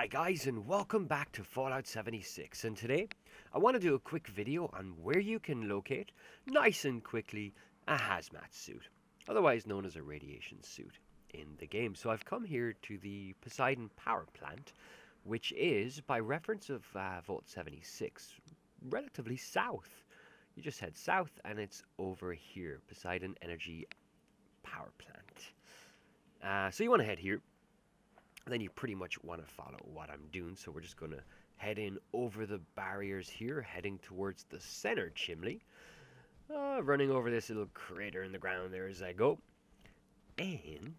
Hi guys, and welcome back to Fallout 76, and today I want to do a quick video on where you can locate, nice and quickly, a hazmat suit, otherwise known as a radiation suit in the game. So I've come here to the Poseidon power plant, which is, by reference of Vault 76, relatively south. You just head south and it's over here, Poseidon Energy power plant. So you want to head here. Then you pretty much want to follow what I'm doing, so we're just going to head in over the barriers here, heading towards the center chimney, running over this little crater in the ground there as I go, and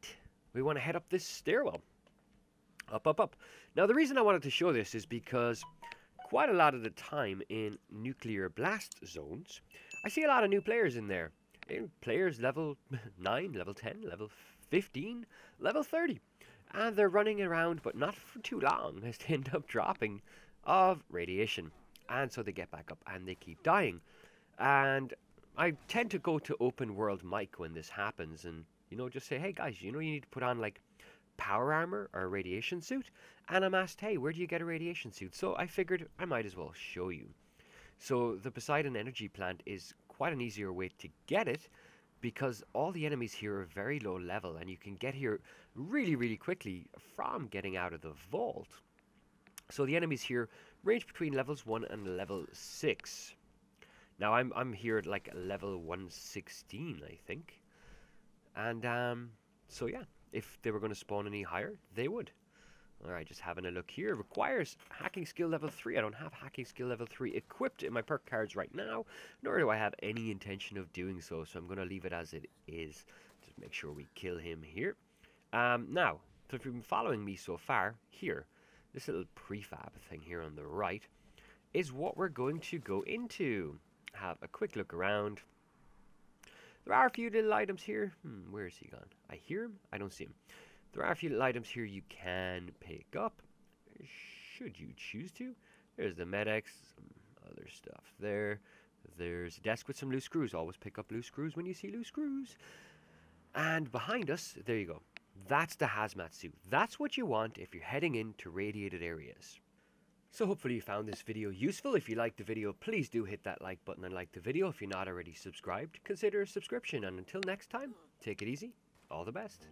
we want to head up this stairwell, up. Now the reason I wanted to show this is because quite a lot of the time in nuclear blast zones, I see a lot of new players in there, players level 9, level 10, level 15, level 30. And they're running around, but not for too long, as they end up dropping of radiation. And so they get back up and they keep dying. And I tend to go to open world mic when this happens and, you know, just say, hey guys, you know, you need to put on like power armor or a radiation suit. And I'm asked, hey, where do you get a radiation suit? So I figured I might as well show you. So the Poseidon Energy Plant is quite an easier way to get it, because all the enemies here are very low level, and you can get here really, really quickly from getting out of the vault. So the enemies here range between levels 1 and level 6. Now I'm here at like level 116, I think. And so yeah, if they were going to spawn any higher, they would. Alright, just having a look here. Requires hacking skill level 3. I don't have hacking skill level 3 equipped in my perk cards right now, nor do I have any intention of doing so, so I'm going to leave it as it is. Just make sure we kill him here. Now, so if you've been following me so far, here, this little prefab thing here on the right is what we're going to go into. Have a quick look around. There are a few little items here. Where is he gone? I hear him. I don't see him. There are a few little items here you can pick up, should you choose to. There's the Med-X, some other stuff there. There's a desk with some loose screws. Always pick up loose screws when you see loose screws. And behind us, there you go. That's the hazmat suit. That's what you want if you're heading into radiated areas. So hopefully you found this video useful. If you liked the video, please do hit that like button and like the video. If you're not already subscribed, consider a subscription. And until next time, take it easy. All the best.